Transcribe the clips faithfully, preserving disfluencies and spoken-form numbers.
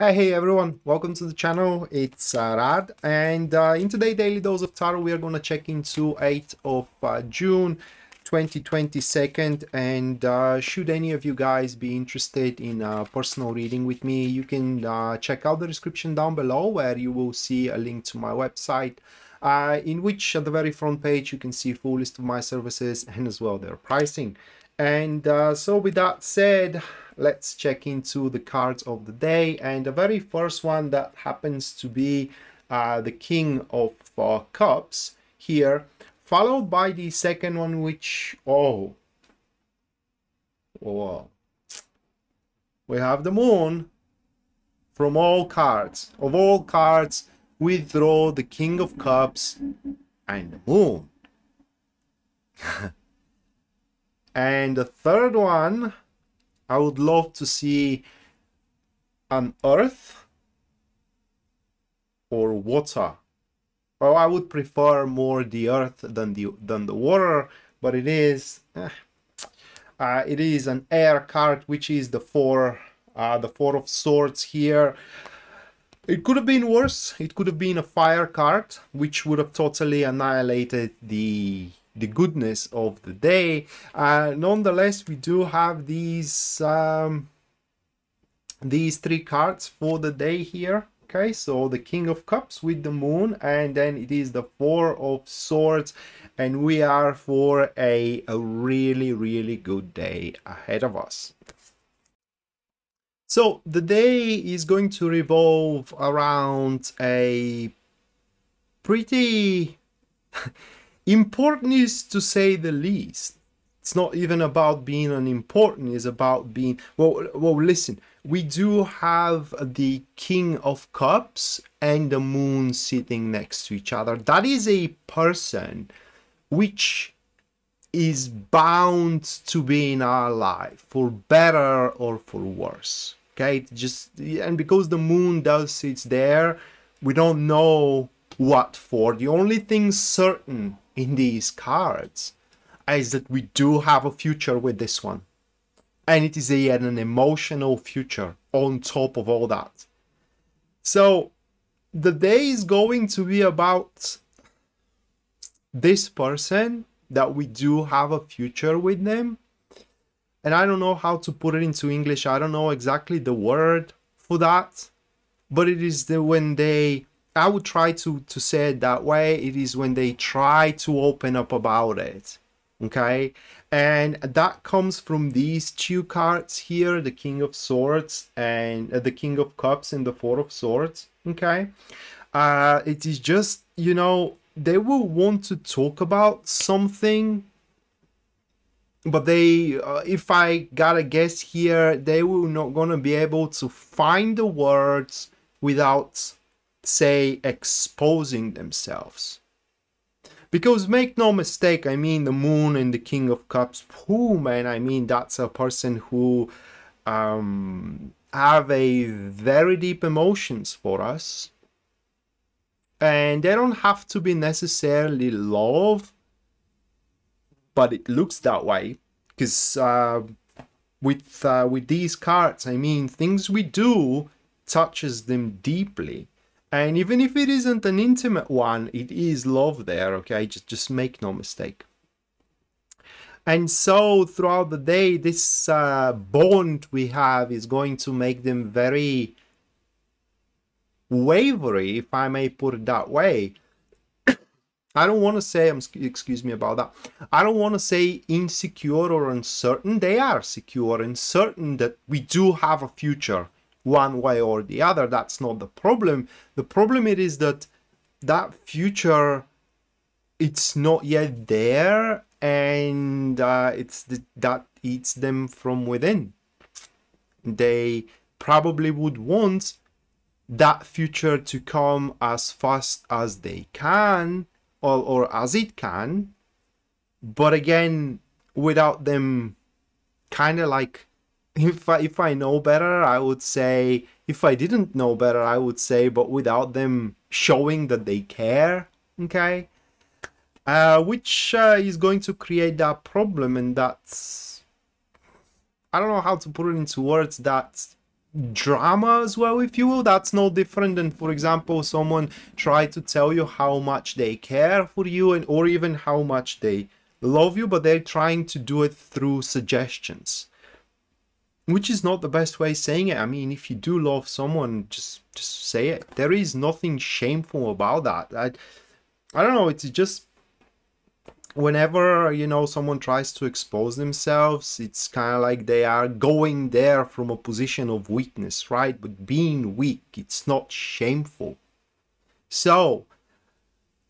Hey everyone, welcome to the channel. It's uh, Rad, and uh, in today's Daily Dose of Tarot we are going to check into eighth of June twenty twenty-two, and uh, should any of you guys be interested in a personal reading with me, you can uh, check out the description down below where you will see a link to my website, uh, in which at the very front page you can see a full list of my services and as well their pricing. And uh, so with that said, let's check into the cards of the day, and the very first one that happens to be uh, the King of uh, Cups here, followed by the second one, which oh wow, we have the Moon. From all cards, of all cards, we draw the King of Cups and the Moon. And the third one, I would love to see an earth or water. Well, I would prefer more the earth than the than the water, but it is eh. uh, it is an air card, which is the four uh, the four of swords here. It could have been worse. It could have been a fire card, which would have totally annihilated the. the goodness of the day. Uh, nonetheless, we do have these um, these three cards for the day here. Okay, so the King of Cups with the Moon, and then it is the Four of Swords, and we are for a, a really really good day ahead of us. So the day is going to revolve around a pretty important is to say the least. It's not even about being unimportant, it's about being well well listen, we do have the King of Cups and the Moon sitting next to each other. That is a person which is bound to be in our life for better or for worse. Okay, just and because the Moon does sit there, we don't know what for. The only thing certain in these cards is that we do have a future with this one, and it is a, an emotional future on top of all that. So the day is going to be about this person, that we do have a future with them, and I don't know how to put it into English. I don't know exactly the word for that, but it is the when they I would try to, to say it that way. It is when they try to open up about it, okay? And that comes from these two cards here, the King of Swords and uh, the King of Cups and the Four of Swords, okay? Uh, it is just, you know, they will want to talk about something, but they, uh, if I gotta guess here, they will not gonna be able to find the words without, say, exposing themselves. Because make no mistake, I mean, the Moon and the King of Cups, whoo man, I mean, that's a person who um have a very deep emotions for us, and they don't have to be necessarily love, but it looks that way because uh with uh, with these cards, I mean, things we do touches them deeply. And even if it isn't an intimate one, it is love there, okay? Just, just make no mistake. And so throughout the day, this uh, bond we have is going to make them very wavery, if I may put it that way. I don't want to say, I'm, excuse me about that, I don't want to say insecure or uncertain. They are secure and certain that we do have a future, one way or the other. That's not the problem. The problem it is that that future, it's not yet there, and uh, it's the, that eats them from within. They probably would want that future to come as fast as they can, or, or as it can, but again, without them kind of like, If I, if I know better, I would say, if I didn't know better, I would say, but without them showing that they care, okay? Uh, which uh, is going to create that problem, and that's, I don't know how to put it into words, that drama as well, if you will. That's no different than, for example, someone try to tell you how much they care for you, and or even how much they love you, but they're trying to do it through suggestions, which is not the best way of saying it. I mean, if you do love someone, just just say it. There is nothing shameful about that. I, I don't know, it's just whenever, you know, someone tries to expose themselves, it's kind of like they are going there from a position of weakness, right? But being weak, it's not shameful. So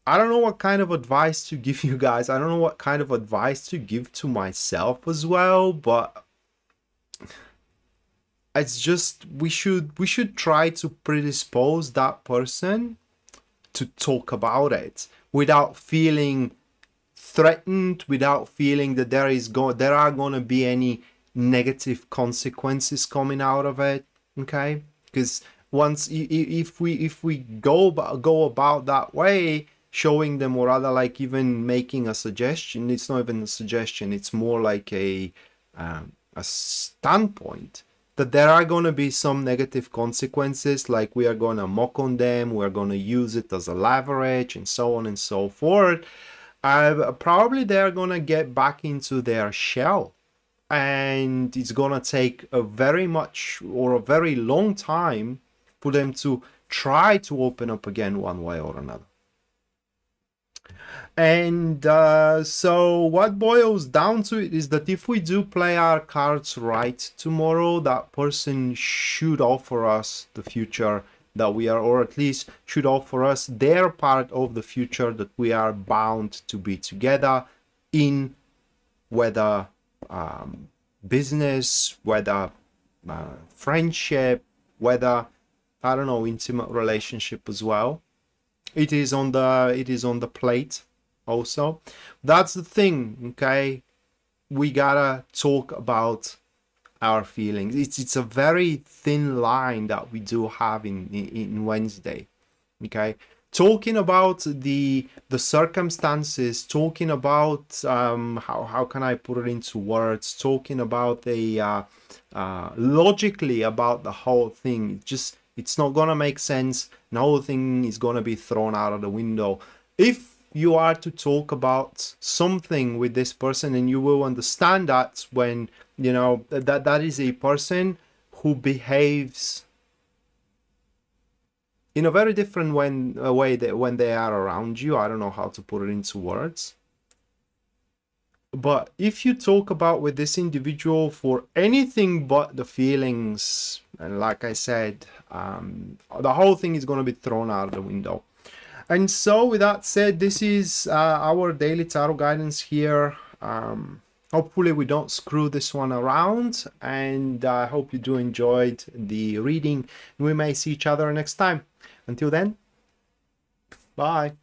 I don't know what kind of advice to give you guys. I don't know what kind of advice to give to myself as well, but it's just we should we should try to predispose that person to talk about it without feeling threatened, without feeling that there is go there are going to be any negative consequences coming out of it, okay? Because once if we if we go go about that way, showing them, or rather like even making a suggestion, it's not even a suggestion, it's more like a um, a standpoint that there are going to be some negative consequences, like we are going to mock on them, we're going to use it as a leverage, and so on and so forth. Uh, probably they're going to get back into their shell, and it's going to take a very much or a very long time for them to try to open up again one way or another. And uh, so what boils down to it is that if we do play our cards right tomorrow, that person should offer us the future that we are, or at least should offer us their part of the future that we are bound to be together in, whether um, business, whether uh, friendship, whether, I don't know, intimate relationship as well. It is on the it is on the plate also. That's the thing, okay? We gotta talk about our feelings. It's it's a very thin line that we do have in, in, in Wednesday, okay? Talking about the the circumstances, talking about um, how, how can I put it into words, talking about a uh, uh, logically about the whole thing, it just it's not gonna make sense. The whole thing is gonna be thrown out of the window. If you are to talk about something with this person, and you will understand that when, you know, that that is a person who behaves in a very different when, a way that when they are around you. I don't know how to put it into words. But if you talk about with this individual for anything but the feelings, and like I said, um, the whole thing is going to be thrown out of the window. And so with that said, this is uh, our daily tarot guidance here. Um, hopefully we don't screw this one around, and I uh, hope you do enjoyed the reading. We may see each other next time. Until then, bye.